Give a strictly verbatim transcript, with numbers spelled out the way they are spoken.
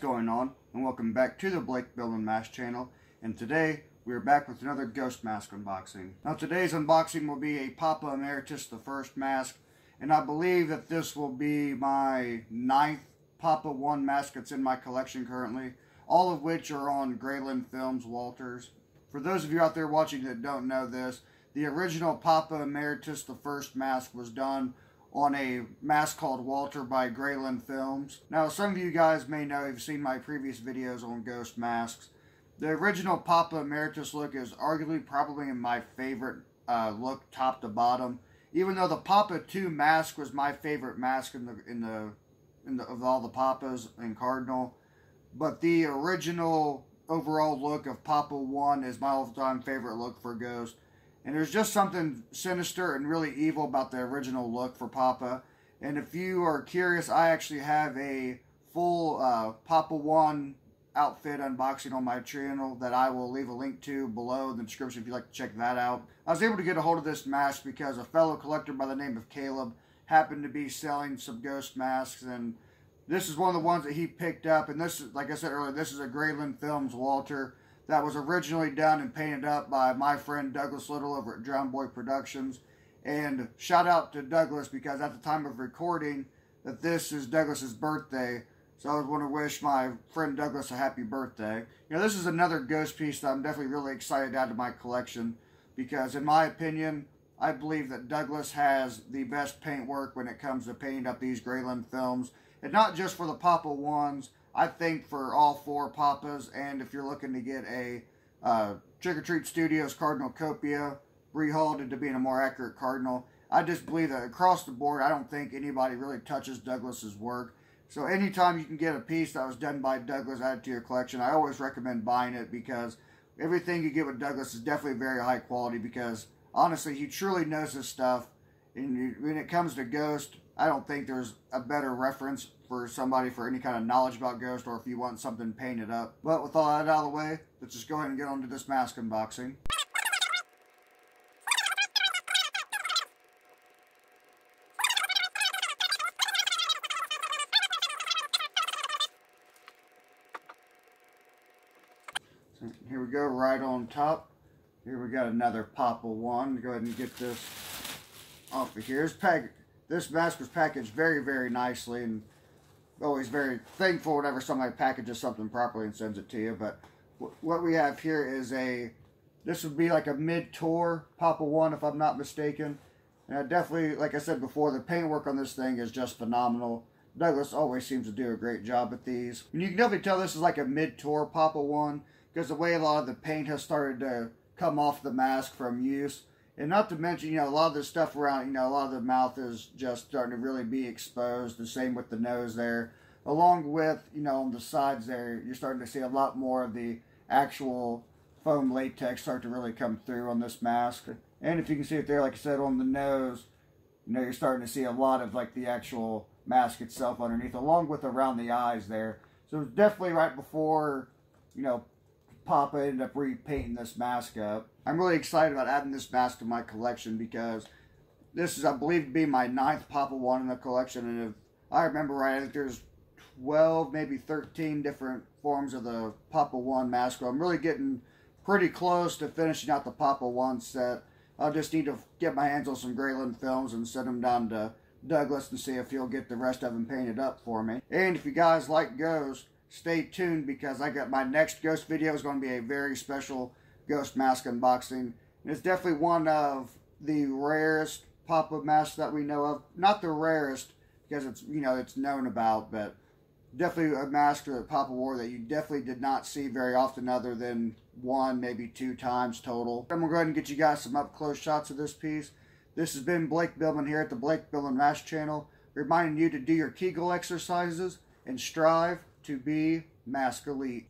going on, and welcome back to the Blake Billman Masks channel, and today we are back with another Ghost mask unboxing. Now today's unboxing will be a Papa Emeritus the First mask, and I believe that this will be my ninth Papa One mask that's in my collection currently, all of which are on Greylin Films Walters. For those of you out there watching that don't know this, the original Papa Emeritus the First mask was done on a mask called Walter by Greylin Films. Now, some of you guys may know, you've seen my previous videos on Ghost masks. The original Papa Emeritus look is arguably probably my favorite uh, look top to bottom. Even though the Papa two mask was my favorite mask in the in the in the of all the Papas and Cardinal, but the original overall look of Papa one is my all-time favorite look for Ghost. And there's just something sinister and really evil about the original look for Papa. And if you are curious, I actually have a full uh, Papa one outfit unboxing on my channel that I will leave a link to below in the description if you'd like to check that out. I was able to get a hold of this mask because a fellow collector by the name of Caleb happened to be selling some Ghost masks. And this is one of the ones that he picked up. And this is, like I said earlier, this is a Greylin Films Walter that was originally done and painted up by my friend Douglas Little over at Drowned Boy Productions. And shout out to Douglas, because at the time of recording that this is Douglas's birthday, so I would want to wish my friend Douglas a happy birthday. You know, this is another Ghost piece that I'm definitely really excited to add to my collection, because in my opinion, I believe that Douglas has the best paintwork when it comes to painting up these Greylin films, and not just for the Papa ones. I think for all four Papas, and if you're looking to get a uh, Trick or Treat Studios Cardinal Copia rehauled to being a more accurate Cardinal, I just believe that across the board, I don't think anybody really touches Douglas's work. So anytime you can get a piece that was done by Douglas added to your collection, I always recommend buying it, because everything you get with Douglas is definitely very high quality, because honestly, he truly knows his stuff. And when it comes to Ghost, I don't think there's a better reference for somebody for any kind of knowledge about Ghost, or if you want something painted up. But with all that out of the way, let's just go ahead and get on to this mask unboxing. So here we go, right on top. Here we got another Papa one. Go ahead and get this off of here. It's packaged. This mask was packaged very, very nicely, and always very thankful whenever somebody packages something properly and sends it to you. But what we have here is a, this would be like a mid-tour Papa one, if I'm not mistaken. And I definitely, like I said before, the paintwork on this thing is just phenomenal. Douglas always seems to do a great job with these. And you can definitely tell this is like a mid-tour Papa one, because the way a lot of the paint has started to come off the mask from use. And not to mention, you know, a lot of the stuff around, you know, a lot of the mouth is just starting to really be exposed. The same with the nose there. Along with, you know, on the sides there, you're starting to see a lot more of the actual foam latex start to really come through on this mask. And if you can see it there, like I said, on the nose, you know, you're starting to see a lot of, like, the actual mask itself underneath, along with around the eyes there. So it's definitely right before, you know, Papa ended up repainting this mask up. I'm really excited about adding this mask to my collection, because this is, I believe, to be my ninth Papa one in the collection. And if I remember right, I think there's twelve, maybe thirteen different forms of the Papa one mask. So I'm really getting pretty close to finishing out the Papa one set. I'll just need to get my hands on some Greylin films and send them down to Douglas and see if he'll get the rest of them painted up for me. And if you guys like Ghost, stay tuned, because I got my next Ghost video is going to be a very special Ghost mask unboxing. And it's definitely one of the rarest Papa masks that we know of. Not the rarest, because it's, you know, it's known about, but definitely a mask that Papa wore that you definitely did not see very often, other than one, maybe two times total. I'm going to go ahead and get you guys some up close shots of this piece. This has been Blake Billman here at the Blake Billman Mask channel, reminding you to do your Kegel exercises and strive to be mask elite.